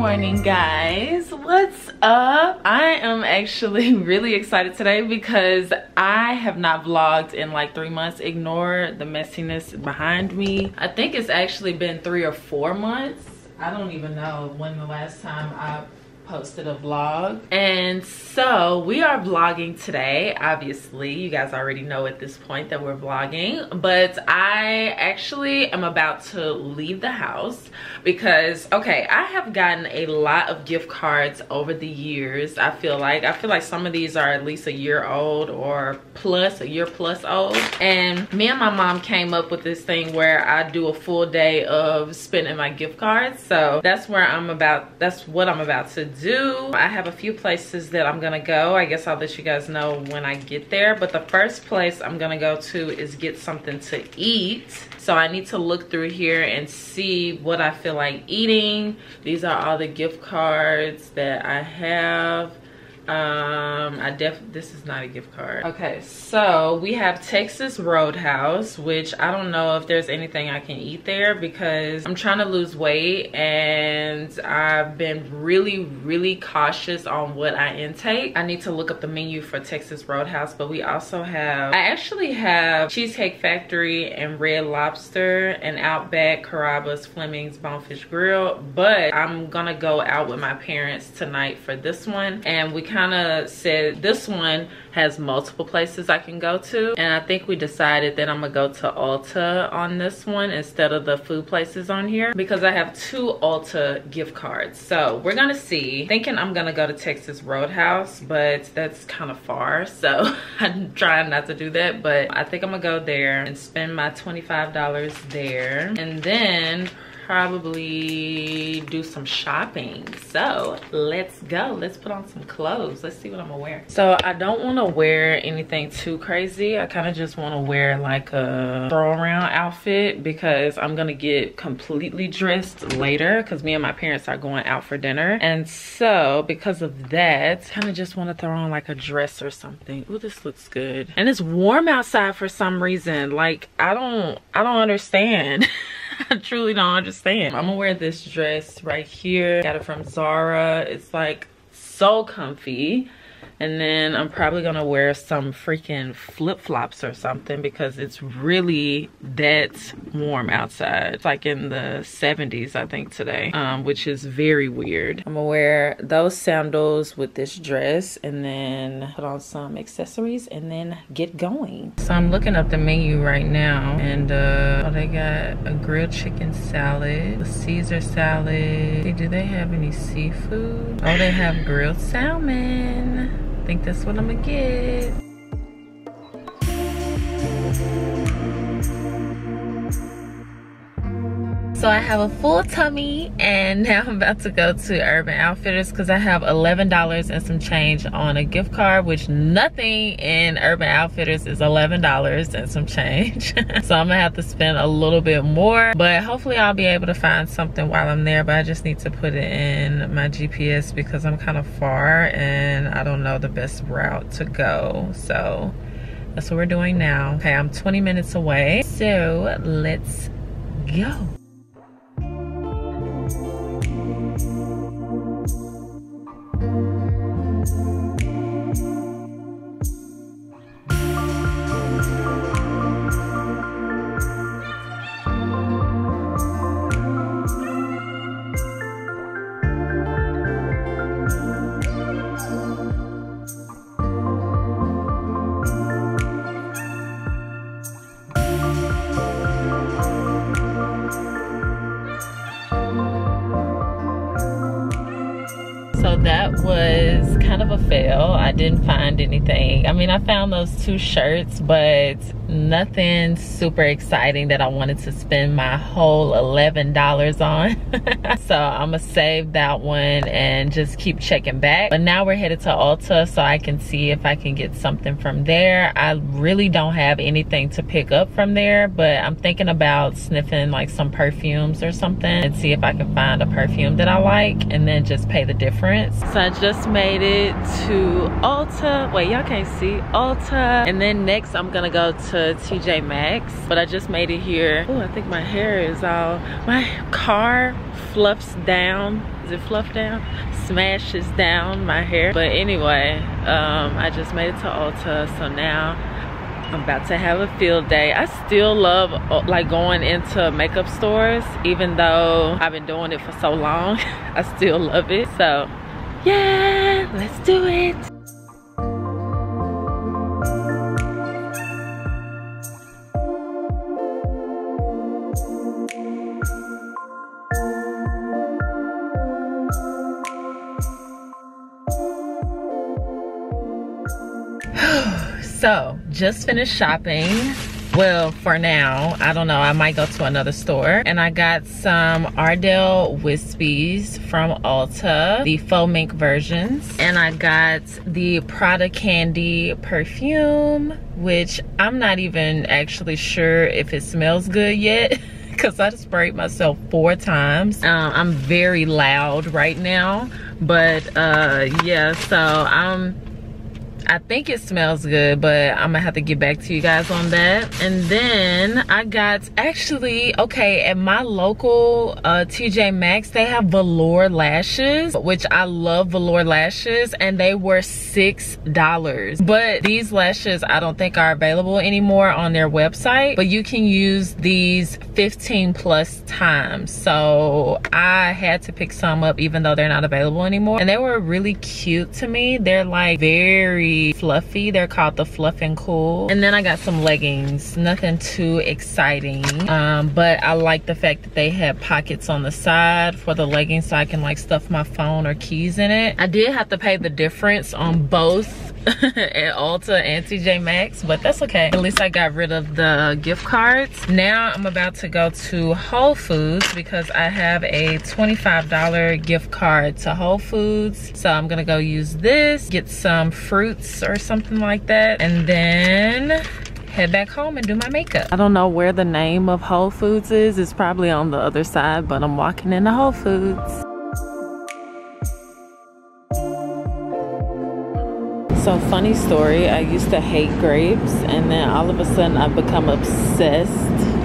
morning, guys. What's up? I am actually really excited today because I have not vlogged in like 3 months. Ignore the messiness behind me. I think it's actually been 3 or 4 months. I don't even know when the last time I posted a vlog, and so we are vlogging today. Obviously you guys already know at this point that we're vlogging, but I actually am about to leave the house because I have gotten a lot of gift cards over the years. I feel like some of these are at least a year old or plus, a year plus old, and me and my mom came up with this thing where I do a full day of spending my gift cards. So that's what I'm about to do. I have a few places that I'm gonna go. I guess I'll let you guys know when I get there, but the first place I'm gonna go to is get something to eat. So I need to look through here and see what I feel like eating. These are all the gift cards that I have. This is not a gift card. Okay, so we have Texas Roadhouse, which I don't know if there's anything I can eat there because I'm trying to lose weight and I've been really, really cautious on what I intake. I need to look up the menu for Texas Roadhouse, but we also have, I actually have Cheesecake Factory and Red Lobster and Outback, Carrabba's, Fleming's, Bonefish Grill, but I'm gonna go out with my parents tonight for this one, and we kind of said this one has multiple places I can go to, and I think we decided that I'm gonna go to Ulta on this one instead of the food places on here because I have 2 Ulta gift cards. So we're gonna see. Thinking I'm gonna go to Texas Roadhouse, but that's kind of far, so I'm trying not to do that, but I think I'm gonna go there and spend my $25 there and then probably do some shopping. So let's go. Let's put on some clothes. Let's see what I'm gonna wear. So I don't want to wear anything too crazy. I kind of just want to wear like a throw around outfit because I'm gonna get completely dressed later because me and my parents are going out for dinner, and so because of that, kind of just want to throw on like a dress or something. Oh, this looks good, and it's warm outside for some reason. Like I don't understand. I truly don't understand. I'm gonna wear this dress right here. Got it from Zara. It's like so comfy. And then I'm probably gonna wear some freaking flip-flops or something because it's really that warm outside. It's like in the 70s, I think, today, which is very weird. I'm gonna wear those sandals with this dress and then put on some accessories and then get going. So I'm looking up the menu right now, and they got a grilled chicken salad, a Caesar salad. Hey, do they have any seafood? Oh, they have grilled salmon. I think that's what I'm gonna get. So I have a full tummy, and now I'm about to go to Urban Outfitters because I have $11 and some change on a gift card, which nothing in Urban Outfitters is $11 and some change. So I'm gonna have to spend a little bit more, but hopefully I'll be able to find something while I'm there, but I just need to put it in my GPS because I'm kind of far and I don't know the best route to go. So that's what we're doing now. Okay, I'm 20 minutes away, so let's go. Was kind of a fail. I didn't find anything. I mean, I found those 2 shirts, but nothing super exciting that I wanted to spend my whole $11 on. So I'm gonna save that one and just keep checking back. But now we're headed to Ulta so I can see if I can get something from there. I really don't have anything to pick up from there, but I'm thinking about sniffing like some perfumes or something and see if I can find a perfume that I like and then just pay the difference. So I just made it to Ulta. Wait, y'all can't see Ulta. And then next I'm gonna go to to TJ Maxx, but I just made it here. Oh, I think my hair is all, my car fluffs down. Is it fluff down? Smashes down my hair. But anyway, I just made it to Ulta, so now I'm about to have a field day. I still love like going into makeup stores, even though I've been doing it for so long. I still love it. So yeah, let's do it. So just finished shopping, well, for now. I don't know, I might go to another store. And I got some Ardell Wispies from Ulta, the faux mink versions. And I got the Prada Candy perfume, which I'm not even actually sure if it smells good yet. Because I sprayed myself 4 times. I'm very loud right now, but yeah, so I think it smells good, but I'm gonna have to get back to you guys on that. And then I got, actually, okay, at my local TJ Maxx, they have Velour Lashes, which I love Velour Lashes, and they were $6. But these lashes I don't think are available anymore on their website, but you can use these 15+ times. So I had to pick some up even though they're not available anymore. And they were really cute to me. They're like very fluffy. They're called the Fluff and Cool. And then I got some leggings, nothing too exciting, but I like the fact that they had pockets on the side for the leggings, so I can like stuff my phone or keys in it. I did have to pay the difference on both at Ulta and TJ Maxx, but that's okay. At least I got rid of the gift cards. Now I'm about to go to Whole Foods because I have a $25 gift card to Whole Foods. So I'm gonna go use this, get some fruit or something like that, and then head back home and do my makeup. I don't know where the name of Whole Foods is. It's probably on the other side, but I'm walking into Whole Foods. So funny story, I used to hate grapes, and then all of a sudden I've become obsessed,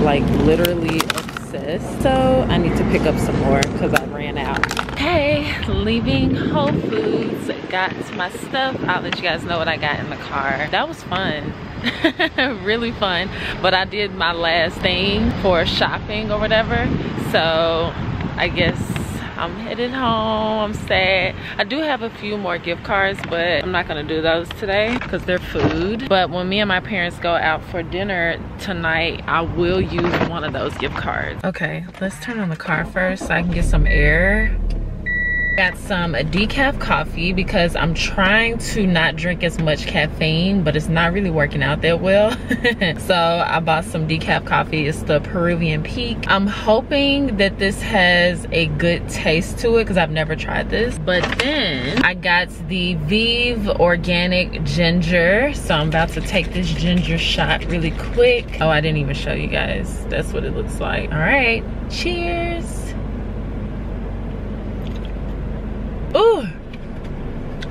like literally obsessed. So I need to pick up some more because I ran out. Hey, leaving Whole Foods, got my stuff. I'll let you guys know what I got in the car. That was fun. Really fun. But I did my last thing for shopping or whatever, so I guess I'm headed home. I'm sad. I do have a few more gift cards, but I'm not gonna do those today because they're food. But when me and my parents go out for dinner tonight, I will use one of those gift cards. Okay, let's turn on the car first so I can get some air. Got some decaf coffee because I'm trying to not drink as much caffeine, but it's not really working out that well. So I bought some decaf coffee. It's the Peruvian Peak. I'm hoping that this has a good taste to it because I've never tried this. But then I got the Vive Organic Ginger. So I'm about to take this ginger shot really quick. Oh, I didn't even show you guys. That's what it looks like. All right, cheers. Ooh,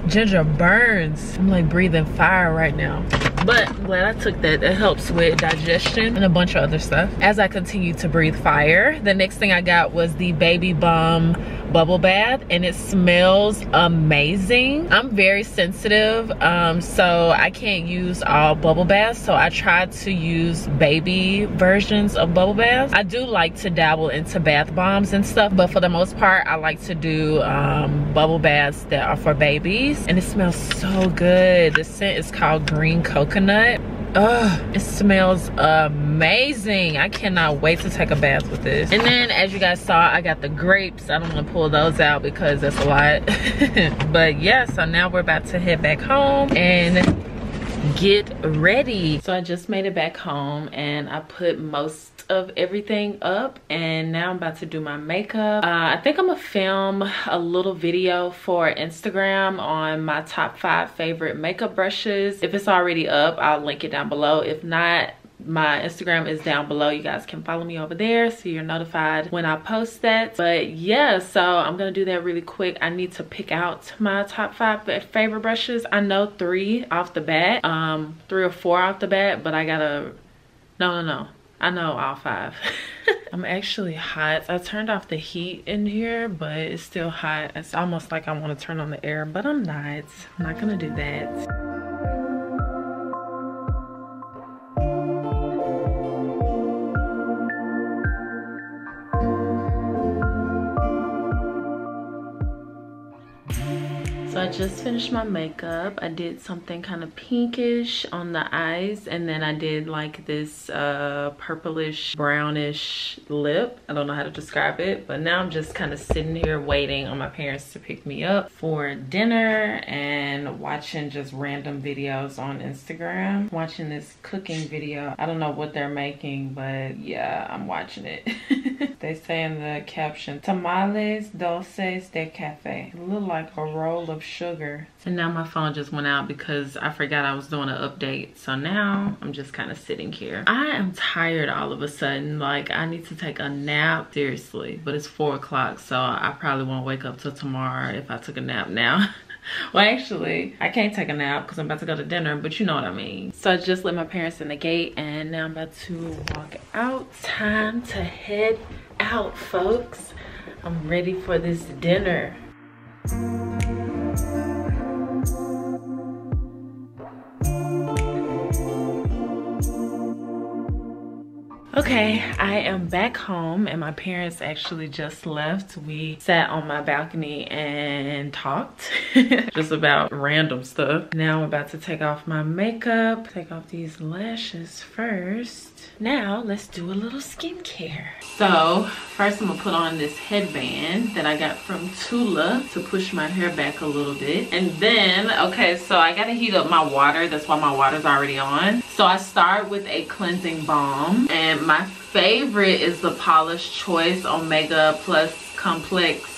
ginger burns. I'm like breathing fire right now. But I'm glad I took that. It helps with digestion and a bunch of other stuff. As I continue to breathe fire, the next thing I got was the Baby Bomb bubble bath, and it smells amazing. I'm very sensitive, so I can't use all bubble baths, so I try to use baby versions of bubble baths. I do like to dabble into bath bombs and stuff, but for the most part I like to do bubble baths that are for babies. And it smells so good. The scent is called Green Coconut. Oh, it smells amazing. I cannot wait to take a bath with this. And then, as you guys saw, I got the grapes. I don't want to pull those out because that's a lot. But yeah, so now we're about to head back home and get ready. So I just made it back home and I put most of everything up, and now I'm about to do my makeup. I think I'm gonna film a little video for Instagram on my top 5 favorite makeup brushes. If it's already up, I'll link it down below. If not, my Instagram is down below. You guys can follow me over there so you're notified when I post that. But yeah, so I'm gonna do that really quick. I need to pick out my top 5 favorite brushes. I know 3 off the bat, 3 or 4 off the bat, but I gotta No. I know all five. I'm actually hot. I turned off the heat in here, but it's still hot. It's almost like I want to turn on the air, but I'm not. I'm not gonna do that. I just finished my makeup. I did something kind of pinkish on the eyes, and then I did like this purplish brownish lip. I don't know how to describe it, but now I'm just kind of sitting here waiting on my parents to pick me up for dinner and watching just random videos on Instagram. Watching this cooking video. I don't know what they're making, but yeah, I'm watching it. They say in the caption, tamales dulces de cafe. It looked like a roll of sugar. And now my phone just went out because I forgot I was doing an update. So now I'm just kind of sitting here. I am tired all of a sudden. Like, I need to take a nap, seriously. But it's 4 o'clock, so I probably won't wake up till tomorrow if I took a nap now. Well, actually, I can't take a nap because I'm about to go to dinner, but you know what I mean. So I just let my parents in the gate, and now I'm about to walk out. Time to head out, folks. I'm ready for this dinner. Okay, I am back home and my parents actually just left. We sat on my balcony and talked just about random stuff. Now I'm about to take off my makeup, take off these lashes first. Now let's do a little skincare. So first I'm gonna put on this headband that I got from Tula to push my hair back a little bit. And then, okay, so I gotta heat up my water. That's why my water's already on. So I start with a cleansing balm, and my favorite is the Paula's Choice Omega Plus Complex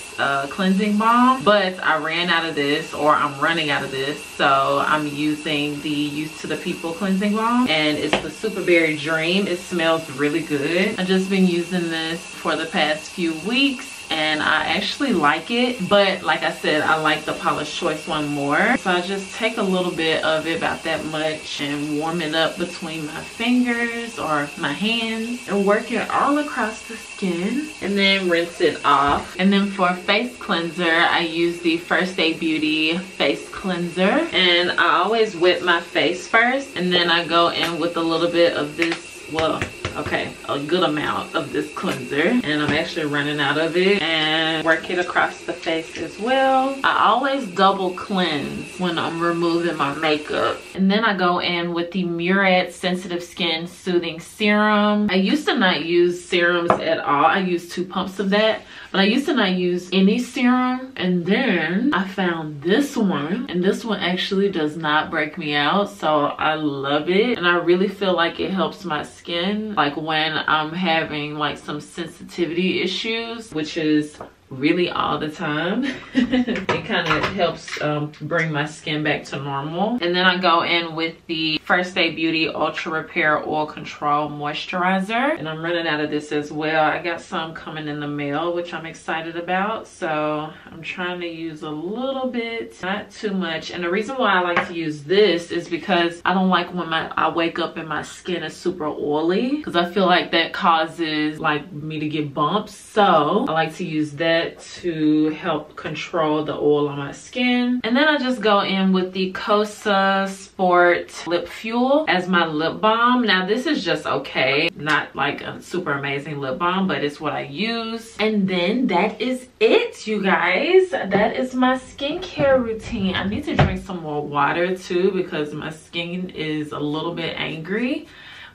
cleansing balm, but I ran out of this, or I'm running out of this, so I'm using the Used to the People cleansing balm, and it's the Superberry Dream. It smells really good. I've just been using this for the past few weeks, and I actually like it, but like I said, I like the Paula's Choice one more. So I just take a little bit of it, about that much, and warm it up between my fingers or my hands and work it all across the skin, and then rinse it off. And then for face cleanser, I use the First Aid Beauty face cleanser, and I always wet my face first, and then I go in with a little bit of this, well, okay, a good amount of this cleanser, and I'm actually running out of it, and work it across the face as well. I always double cleanse when I'm removing my makeup. And then I go in with the Murad Sensitive Skin Soothing Serum. I used to not use serums at all. I used 2 pumps of that, but I used to not use any serum. And then I found this one, and this one actually does not break me out, so I love it. And I really feel like it helps my skin, like when I'm having like some sensitivity issues, which is really all the time. It kind of helps bring my skin back to normal. And then I go in with the First Aid Beauty Ultra Repair Oil Control Moisturizer, and I'm running out of this as well. I got some coming in the mail, which I'm excited about, so I'm trying to use a little bit, not too much. And the reason why I like to use this is because I don't like when I wake up and my skin is super oily, because I feel like that causes like me to get bumps. So I like to use that to help control the oil on my skin. And then I just go in with the COSRX Sport Lip Fuel as my lip balm. Now this is just okay, not like a super amazing lip balm, but it's what I use. And then that is it, you guys. That is my skincare routine. I need to drink some more water too, because my skin is a little bit angry.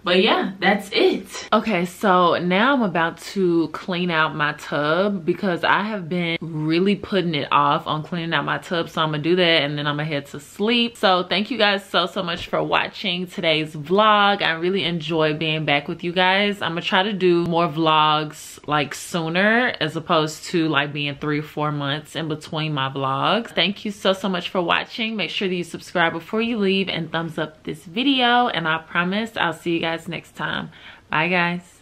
But yeah, that's it. Okay, so now I'm about to clean out my tub, because I have been really putting it off on cleaning out my tub. So I'm gonna do that, and then I'm gonna head to sleep. So thank you guys so much for watching today's vlog. I really enjoy being back with you guys. I'm gonna try to do more vlogs like sooner, as opposed to like being 3 or 4 months in between my vlogs. Thank you so much for watching. Make sure that you subscribe before you leave and thumbs up this video. And I promise I'll see you guys next time. Bye guys.